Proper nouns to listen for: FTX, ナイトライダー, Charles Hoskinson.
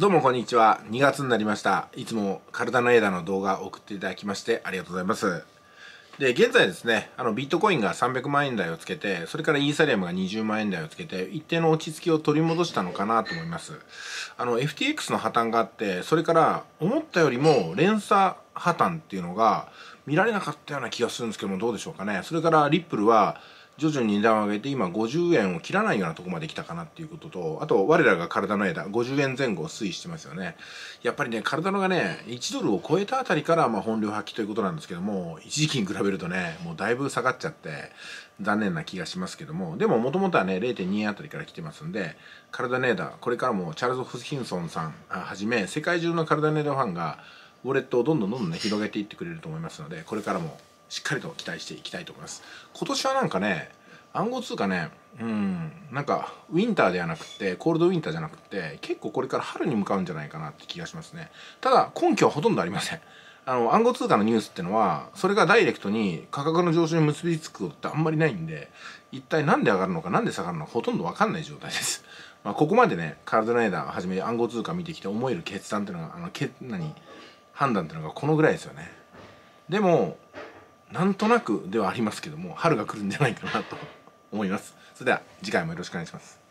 どうもこんにちは。2月になりました。いつも体のエーダの動画を送っていただきましてありがとうございます。で、現在ですね、ビットコインが300万円台をつけて、それからイーサリアムが20万円台をつけて、一定の落ち着きを取り戻したのかなと思います。FTX の破綻があって、それから思ったよりも連鎖破綻っていうのが見られなかったような気がするんですけども、どうでしょうかね。それからリップルは、徐々に値段を上げて今50円を切らないようなところまで来たかなっていうことと、あと我らが体の枝50円前後を推移してますよね。やっぱりね、体のがね1ドルを超えたあたりから本領発揮ということなんですけども、一時期に比べるとねもうだいぶ下がっちゃって残念な気がしますけども、でももともとはね 0.2 円あたりから来てますんで、体の枝これからもチャールズ・ホスキンソンさんはじめ世界中の体の枝ファンがウォレットをどんどんね広げていってくれると思いますので、これからもしっかりと期待していきたいと思います。今年はなんかね、暗号通貨ね、なんかウィンターではなくて、コールドウィンターじゃなくて、結構これから春に向かうんじゃないかなって気がしますね。ただ、根拠はほとんどありません。暗号通貨のニュースってのは、それがダイレクトに価格の上昇に結びつくことってあんまりないんで、一体なんで上がるのか、なんで下がるのか、ほとんどわかんない状態です。まあ、ここまでね、カードライダーをはじめ暗号通貨見てきて思える決断っていうのが、判断っていうのがこのぐらいですよね。でも、なんとなくではありますけども、春が来るんじゃないかなと思います。それでは次回もよろしくお願いします。